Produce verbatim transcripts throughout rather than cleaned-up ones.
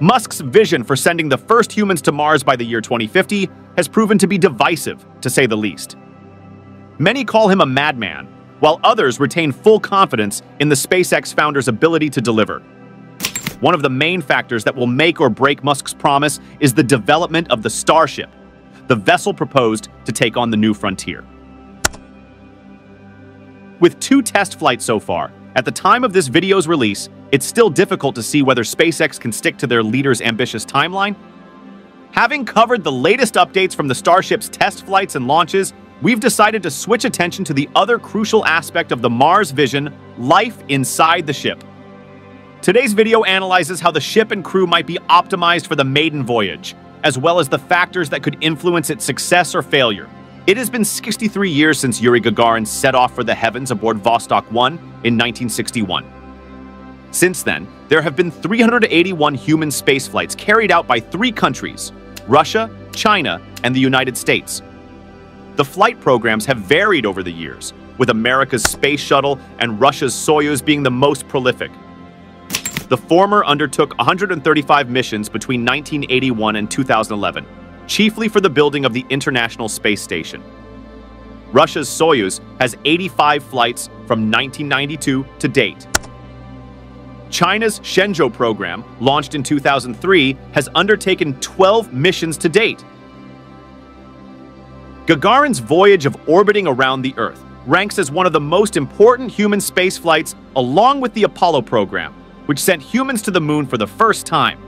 Musk's vision for sending the first humans to Mars by the year twenty fifty has proven to be divisive, to say the least. Many call him a madman, while others retain full confidence in the SpaceX founder's ability to deliver. One of the main factors that will make or break Musk's promise is the development of the Starship, the vessel proposed to take on the new frontier. With two test flights so far, at the time of this video's release, it's still difficult to see whether SpaceX can stick to their leader's ambitious timeline. Having covered the latest updates from the Starship's test flights and launches, we've decided to switch attention to the other crucial aspect of the Mars vision, life inside the ship. Today's video analyzes how the ship and crew might be optimized for the maiden voyage, as well as the factors that could influence its success or failure. It has been sixty-three years since Yuri Gagarin set off for the heavens aboard Vostok one in nineteen sixty-one. Since then, there have been three hundred eighty-one human spaceflights carried out by three countries, Russia, China, and the United States. The flight programs have varied over the years, with America's Space Shuttle and Russia's Soyuz being the most prolific. The former undertook one hundred thirty-five missions between nineteen eighty-one and two thousand eleven, chiefly for the building of the International Space Station. Russia's Soyuz has eighty-five flights from nineteen ninety-two to date. China's Shenzhou program, launched in two thousand three, has undertaken twelve missions to date. Gagarin's voyage of orbiting around the Earth ranks as one of the most important human space flights, along with the Apollo program, which sent humans to the moon for the first time.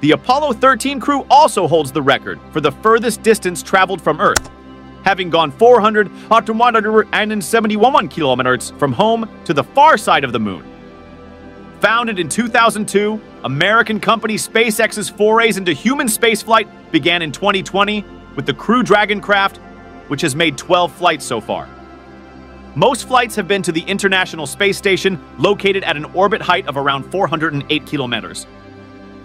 The Apollo thirteen crew also holds the record for the furthest distance traveled from Earth, having gone four hundred one hundred seventy-one kilometers from home to the far side of the moon. Founded in two thousand two, American company SpaceX's forays into human spaceflight began in twenty twenty with the Crew Dragon craft, which has made twelve flights so far. Most flights have been to the International Space Station, located at an orbit height of around four hundred eight kilometers.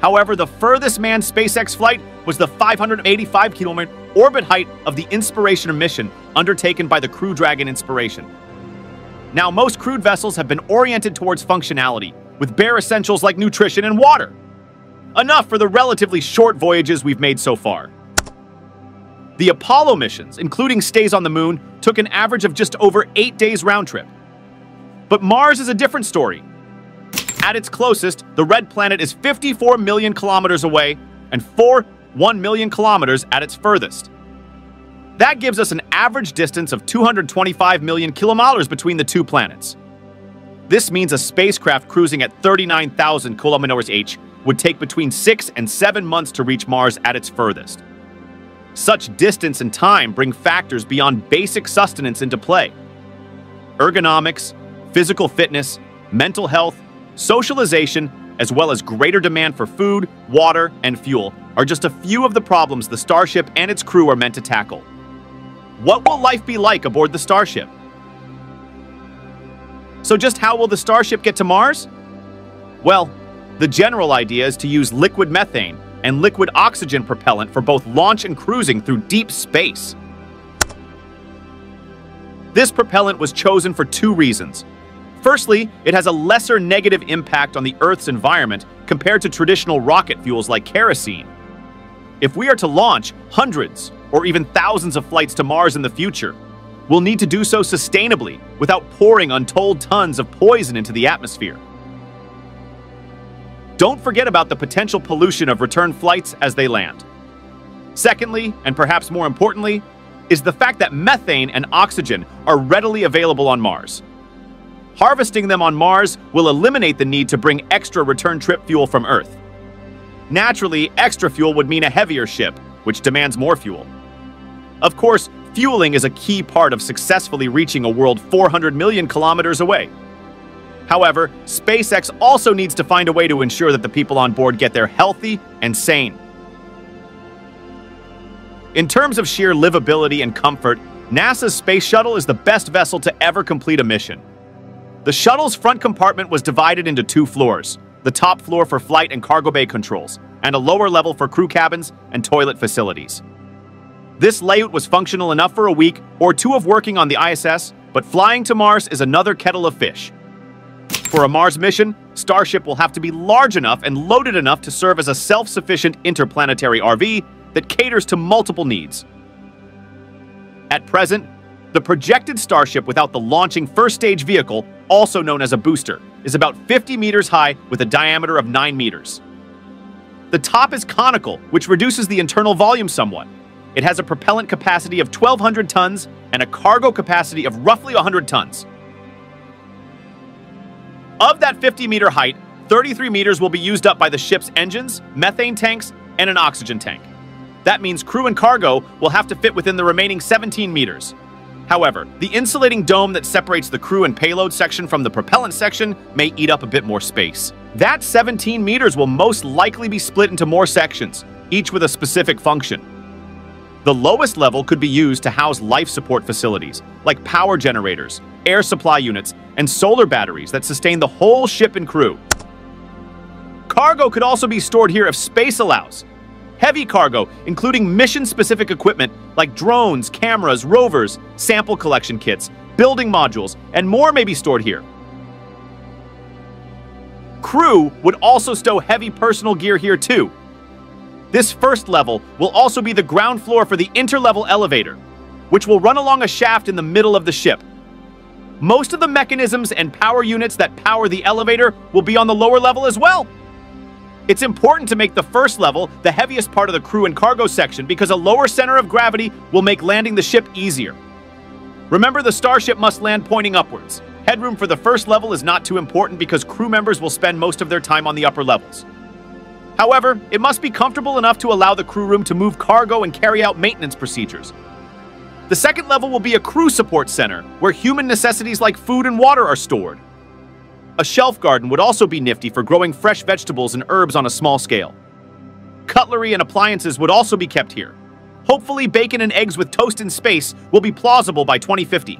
However, the furthest manned SpaceX flight was the five hundred eighty-five kilometer orbit height of the Inspiration mission undertaken by the Crew Dragon Inspiration. Now, most crewed vessels have been oriented towards functionality, with bare essentials like nutrition and water. Enough for the relatively short voyages we've made so far. The Apollo missions, including stays on the moon, took an average of just over eight days round trip. But Mars is a different story. At its closest, the red planet is fifty-four million kilometers away and forty-one million kilometers at its furthest. That gives us an average distance of two hundred twenty-five million kilometers between the two planets. This means a spacecraft cruising at thirty-nine thousand kilometers each would take between six and seven months to reach Mars at its furthest. Such distance and time bring factors beyond basic sustenance into play. Ergonomics, physical fitness, mental health, socialization, as well as greater demand for food, water, and fuel are just a few of the problems the Starship and its crew are meant to tackle. What will life be like aboard the Starship? So just how will the Starship get to Mars? Well, the general idea is to use liquid methane and liquid oxygen propellant for both launch and cruising through deep space. This propellant was chosen for two reasons. Firstly, it has a lesser negative impact on the Earth's environment compared to traditional rocket fuels like kerosene. If we are to launch hundreds or even thousands of flights to Mars in the future, we'll need to do so sustainably without pouring untold tons of poison into the atmosphere. Don't forget about the potential pollution of return flights as they land. Secondly, and perhaps more importantly, is the fact that methane and oxygen are readily available on Mars. Harvesting them on Mars will eliminate the need to bring extra return trip fuel from Earth. Naturally, extra fuel would mean a heavier ship, which demands more fuel. Of course, fueling is a key part of successfully reaching a world four hundred million kilometers away. However, SpaceX also needs to find a way to ensure that the people on board get there healthy and sane. In terms of sheer livability and comfort, NASA's Space Shuttle is the best vessel to ever complete a mission. The shuttle's front compartment was divided into two floors, the top floor for flight and cargo bay controls, and a lower level for crew cabins and toilet facilities. This layout was functional enough for a week or two of working on the I S S, but flying to Mars is another kettle of fish. For a Mars mission, Starship will have to be large enough and loaded enough to serve as a self-sufficient interplanetary R V that caters to multiple needs. At present, the projected Starship without the launching first-stage vehicle, also known as a booster, is about fifty meters high with a diameter of nine meters. The top is conical, which reduces the internal volume somewhat. It has a propellant capacity of twelve hundred tons and a cargo capacity of roughly one hundred tons. Of that fifty meter height, thirty-three meters will be used up by the ship's engines, methane tanks, and an oxygen tank. That means crew and cargo will have to fit within the remaining seventeen meters. However, the insulating dome that separates the crew and payload section from the propellant section may eat up a bit more space. That seventeen meters will most likely be split into more sections, each with a specific function. The lowest level could be used to house life support facilities, like power generators, air supply units, and solar batteries that sustain the whole ship and crew. Cargo could also be stored here if space allows. Heavy cargo, including mission-specific equipment like drones, cameras, rovers, sample collection kits, building modules, and more may be stored here. Crew would also stow heavy personal gear here too. This first level will also be the ground floor for the interlevel elevator, which will run along a shaft in the middle of the ship. Most of the mechanisms and power units that power the elevator will be on the lower level as well. It's important to make the first level the heaviest part of the crew and cargo section because a lower center of gravity will make landing the ship easier. Remember, the Starship must land pointing upwards. Headroom for the first level is not too important because crew members will spend most of their time on the upper levels. However, it must be comfortable enough to allow the crew room to move cargo and carry out maintenance procedures. The second level will be a crew support center, where human necessities like food and water are stored. A shelf garden would also be nifty for growing fresh vegetables and herbs on a small scale. Cutlery and appliances would also be kept here. Hopefully, bacon and eggs with toast in space will be plausible by twenty fifty.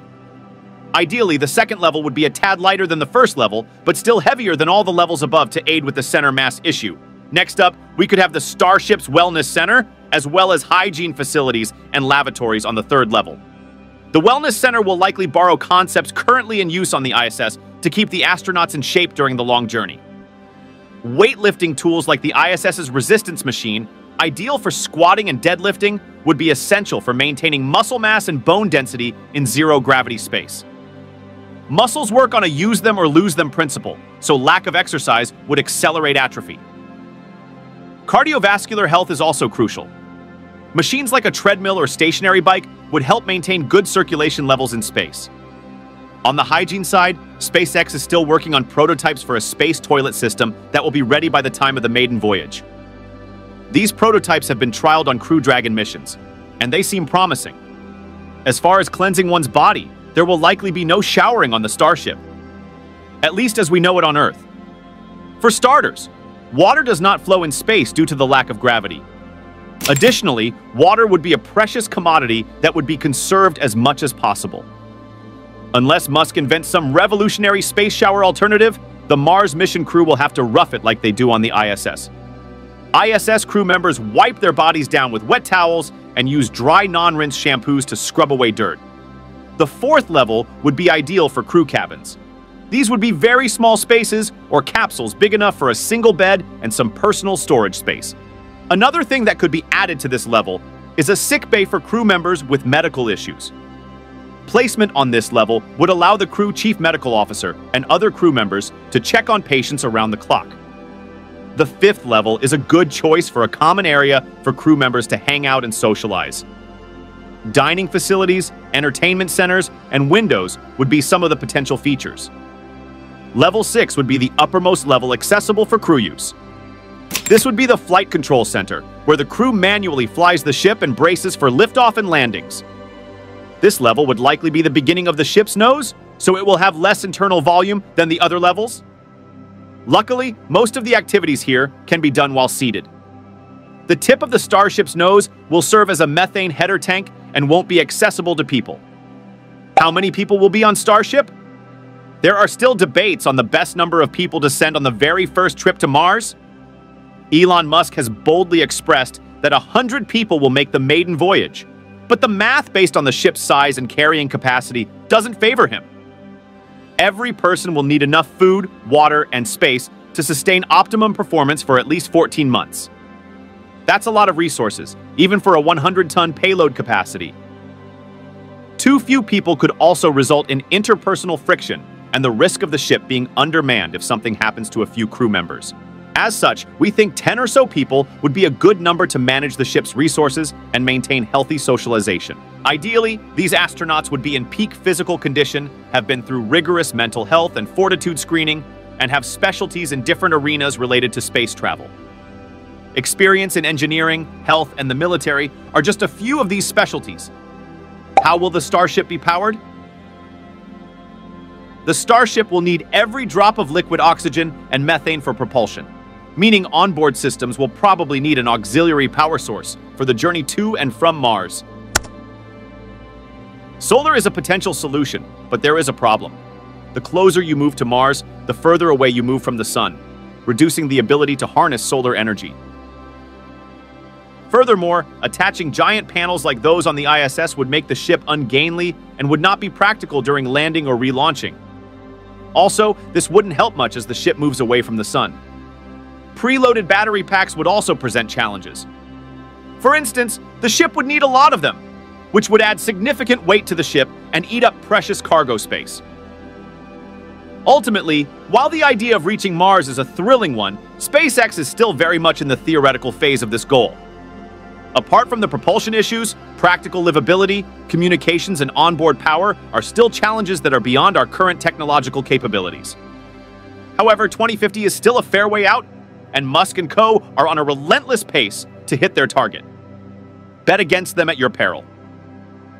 Ideally, the second level would be a tad lighter than the first level, but still heavier than all the levels above to aid with the center mass issue. Next up, we could have the Starship's Wellness Center, as well as hygiene facilities and lavatories on the third level. The Wellness Center will likely borrow concepts currently in use on the I S S to keep the astronauts in shape during the long journey. Weightlifting tools like the I S S's resistance machine, ideal for squatting and deadlifting, would be essential for maintaining muscle mass and bone density in zero-gravity space. Muscles work on a use-them-or-lose-them principle, so lack of exercise would accelerate atrophy. Cardiovascular health is also crucial. Machines like a treadmill or stationary bike would help maintain good circulation levels in space. On the hygiene side, SpaceX is still working on prototypes for a space toilet system that will be ready by the time of the maiden voyage. These prototypes have been trialed on Crew Dragon missions, and they seem promising. As far as cleansing one's body, there will likely be no showering on the Starship, at least as we know it on Earth. For starters, water does not flow in space due to the lack of gravity. Additionally, water would be a precious commodity that would be conserved as much as possible. Unless Musk invents some revolutionary space shower alternative, the Mars mission crew will have to rough it like they do on the I S S. I S S crew members wipe their bodies down with wet towels and use dry non-rinse shampoos to scrub away dirt. The fourth level would be ideal for crew cabins. These would be very small spaces or capsules big enough for a single bed and some personal storage space. Another thing that could be added to this level is a sick bay for crew members with medical issues. Placement on this level would allow the crew chief medical officer and other crew members to check on patients around the clock. The fifth level is a good choice for a common area for crew members to hang out and socialize. Dining facilities, entertainment centers, and windows would be some of the potential features. Level six would be the uppermost level accessible for crew use. This would be the flight control center, where the crew manually flies the ship and braces for liftoff and landings. This level would likely be the beginning of the ship's nose, so it will have less internal volume than the other levels. Luckily, most of the activities here can be done while seated. The tip of the Starship's nose will serve as a methane header tank and won't be accessible to people. How many people will be on Starship? There are still debates on the best number of people to send on the very first trip to Mars. Elon Musk has boldly expressed that one hundred people will make the maiden voyage, but the math based on the ship's size and carrying capacity doesn't favor him. every person will need enough food, water, and space to sustain optimum performance for at least fourteen months. That's a lot of resources, even for a one hundred ton payload capacity. Too few people could also result in interpersonal friction and the risk of the ship being undermanned if something happens to a few crew members. As such, we think ten or so people would be a good number to manage the ship's resources and maintain healthy socialization. Ideally, these astronauts would be in peak physical condition, have been through rigorous mental health and fortitude screening, and have specialties in different arenas related to space travel. Experience in engineering, health, and the military are just a few of these specialties. How will the Starship be powered? The Starship will need every drop of liquid oxygen and methane for propulsion, meaning onboard systems will probably need an auxiliary power source for the journey to and from Mars. Solar is a potential solution, but there is a problem. The closer you move to Mars, the further away you move from the sun, reducing the ability to harness solar energy. Furthermore, attaching giant panels like those on the I S S would make the ship ungainly and would not be practical during landing or relaunching. Also, this wouldn't help much as the ship moves away from the sun. Preloaded battery packs would also present challenges. For instance, the ship would need a lot of them, which would add significant weight to the ship and eat up precious cargo space. Ultimately, while the idea of reaching Mars is a thrilling one, SpaceX is still very much in the theoretical phase of this goal. Apart from the propulsion issues, practical livability, communications, and onboard power are still challenges that are beyond our current technological capabilities. However, twenty fifty is still a fair way out, and Musk and co. are on a relentless pace to hit their target. Bet against them at your peril.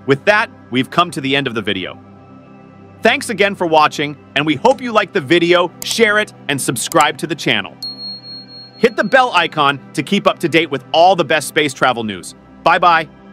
With that, we've come to the end of the video. Thanks again for watching, and we hope you like the video, share it, and subscribe to the channel. Hit the bell icon to keep up to date with all the best space travel news. Bye-bye.